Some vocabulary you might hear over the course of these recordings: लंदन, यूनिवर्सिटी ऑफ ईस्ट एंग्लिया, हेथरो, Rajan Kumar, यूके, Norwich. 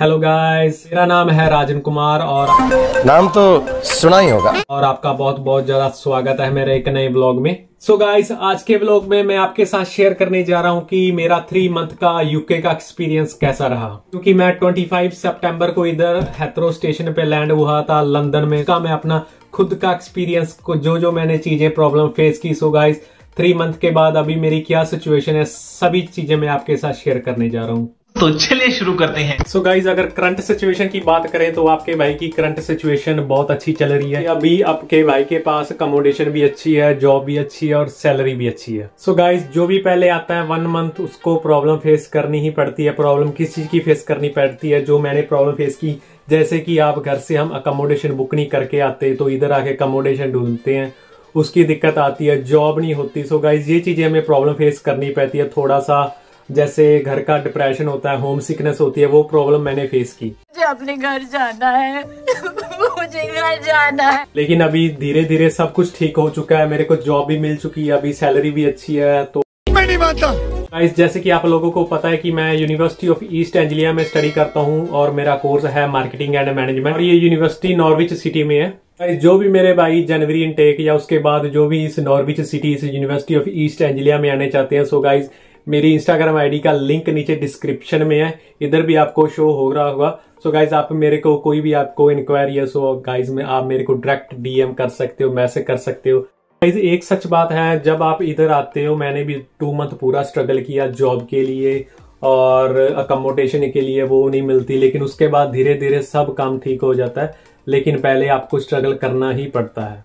Hello guys, मेरा नाम है राजन कुमार और नाम तो सुना ही होगा और आपका बहुत बहुत ज्यादा स्वागत है मेरे एक नए ब्लॉग में। सो गाइस, आज के ब्लॉग में मैं आपके साथ शेयर करने जा रहा हूं कि मेरा 3 मंथ का यूके का एक्सपीरियंस कैसा रहा, क्योंकि मैं 25 सितंबर को इधर हेथरो स्टेशन पे लैंड हुआ था लंदन में। मैं अपना खुद का एक्सपीरियंस को जो मैंने चीजें प्रॉब्लम फेस की, सो गाइस 3 मंथ के बाद अभी मेरी क्या सिचुएशन है, सभी चीजें मैं आपके साथ शेयर करने जा रहा हूँ। तो चलिए शुरू करते हैं। सो गाइज, अगर करंट सिचुएशन की बात करें तो आपके भाई की करंट सिचुएशन बहुत अच्छी चल रही है। अभी आपके भाई के पास अकोमोडेशन भी अच्छी है, जॉब भी अच्छी है और सैलरी भी अच्छी है। सो गाइज, जो भी पहले आता है 1 मंथ उसको प्रॉब्लम फेस करनी ही पड़ती है। प्रॉब्लम किस चीज की फेस करनी पड़ती है, जो मैंने प्रॉब्लम फेस की, जैसे कि आप घर से हम अकोमोडेशन बुक नहीं करके आते तो इधर आके अकोमोडेशन ढूंढते हैं, उसकी दिक्कत आती है, जॉब नहीं होती। सो गाइज, ये चीजें हमें प्रॉब्लम फेस करनी पड़ती है। थोड़ा सा जैसे घर का डिप्रेशन होता है, होम सिकनेस होती है, वो प्रॉब्लम मैंने फेस की। मुझे अपने घर जाना है, मुझे घर जाना है। लेकिन अभी धीरे धीरे सब कुछ ठीक हो चुका है, मेरे को जॉब भी मिल चुकी है, अभी सैलरी भी अच्छी है। तो मैं नहीं मानता गाइस, जैसे कि आप लोगों को पता है कि मैं यूनिवर्सिटी ऑफ ईस्ट एंग्लिया में स्टडी करता हूँ और मेरा कोर्स है मार्केटिंग एंड मैनेजमेंट और ये यूनिवर्सिटी नॉर्विच सिटी में है। जो भी मेरे भाई जनवरी इनटेक या उसके बाद जो भी इस नॉर्विच सिटी, इस यूनिवर्सिटी ऑफ ईस्ट एंग्लिया में आने चाहते हैं, सो गाइज मेरी इंस्टाग्राम आईडी का लिंक नीचे डिस्क्रिप्शन में है, इधर भी आपको शो हो रहा होगा। सो गाइज, आप मेरे को कोई भी आपको इंक्वायरी है, सो गाइज में आप मेरे को डायरेक्ट डीएम कर सकते हो, मैसेज कर सकते हो। गाइज, एक सच बात है, जब आप इधर आते हो, मैंने भी 2 मंथ पूरा स्ट्रगल किया जॉब के लिए और अकोमोडेशन के लिए, वो नहीं मिलती। लेकिन उसके बाद धीरे धीरे सब काम ठीक हो जाता है, लेकिन पहले आपको स्ट्रगल करना ही पड़ता है।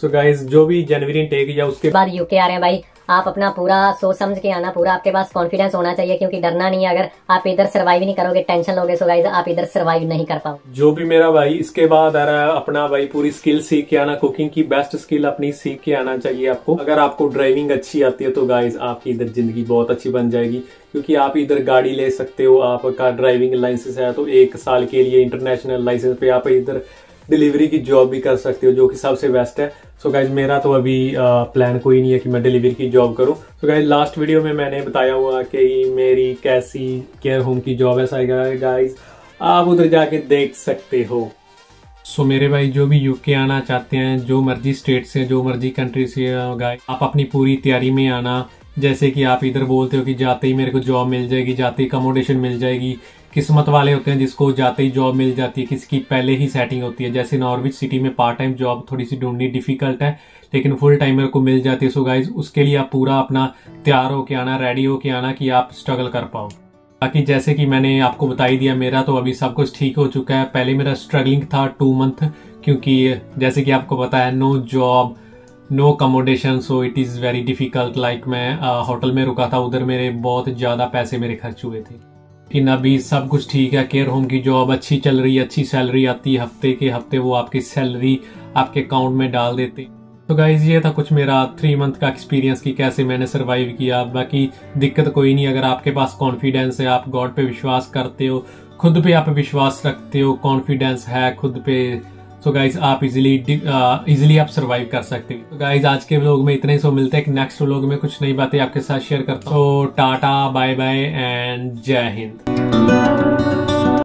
सो गाइज, जो भी जनवरी टेक या उसके बाद यूके आ रहे हैं भाई, आप अपना पूरा सोच समझ के आना, पूरा आपके पास कॉन्फिडेंस होना चाहिए, क्योंकि डरना नहीं है। अगर आप इधर सर्वाइव नहीं करोगे, टेंशन लोगे, सो गाइज आप इधर सर्वाइव नहीं कर पाओगे। जो भी मेरा भाई इसके बाद आ रहा है, अपना भाई पूरी स्किल सीख के आना, कुकिंग की बेस्ट स्किल अपनी सीख के आना चाहिए आपको। अगर आपको ड्राइविंग अच्छी आती है तो गाइज आपकी इधर जिंदगी बहुत अच्छी बन जाएगी, क्योंकि आप इधर गाड़ी ले सकते हो। आपका ड्राइविंग लाइसेंस है तो 1 साल के लिए इंटरनेशनल लाइसेंस पे आप इधर डिलीवरी की जॉब भी कर सकते हो, जो कि सबसे बेस्ट है। सो गाइज, मेरा तो अभी प्लान कोई नहीं है कि मैं डिलीवरी की जॉब करूं। सो गाइज, लास्ट वीडियो में मैंने बताया हुआ कि मेरी कैसी केयर होम की जॉब है, गाइज आप उधर जाके देख सकते हो। सो मेरे भाई, जो भी यूके आना चाहते हैं, जो मर्जी स्टेट से, जो मर्जी कंट्री से, गाइज आप अपनी पूरी तैयारी में आना। जैसे कि आप इधर बोलते हो कि जाते ही मेरे को जॉब मिल जाएगी, जाते ही अकोमोडेशन मिल जाएगी। किस्मत वाले होते हैं जिसको जाते ही जॉब मिल जाती है, किसकी पहले ही सेटिंग होती है। जैसे नॉर्विच सिटी में पार्ट टाइम जॉब थोड़ी सी ढूंढनी डिफिकल्ट है, लेकिन फुल टाइमर को मिल जाती है। सो गाइज, उसके लिए आप पूरा अपना तैयार होके आना, रेडी होके आना कि आप स्ट्रगल कर पाओ। बाकी जैसे कि मैंने आपको बता ही दिया, मेरा तो अभी सब कुछ ठीक हो चुका है। पहले मेरा स्ट्रगलिंग था 2 मंथ, क्योंकि जैसे कि आपको पता है, no job no accommodation, so it is very difficult. Like मैं होटल में रुका था, उधर मेरे बहुत ज़्यादा पैसे मेरे खर्च हुए थे। लेकिन अभी सब कुछ ठीक है, केयर होम की जॉब अच्छी चल रही है, अच्छी सैलरी आती है, हफ्ते के हफ्ते वो आपकी सैलरी आपके अकाउंट में डाल देते। तो गाइज, ये था कुछ मेरा 3 मंथ का एक्सपीरियंस कि कैसे मैंने सर्वाइव किया। बाकी दिक्कत कोई नहीं, अगर आपके पास कॉन्फिडेंस है, आप गॉड पे विश्वास करते हो, खुद पे आप विश्वास रखते हो, कॉन्फिडेंस है खुद पे, तो गाइज आप इजिली आप सर्वाइव कर सकते हो। तो गाइज, आज के व्लॉग में इतने ही। सो मिलते हैं नेक्स्ट व्लॉग में, कुछ नई बातें आपके साथ शेयर करता हूँ। तो टाटा, बाय बाय एंड जय हिंद।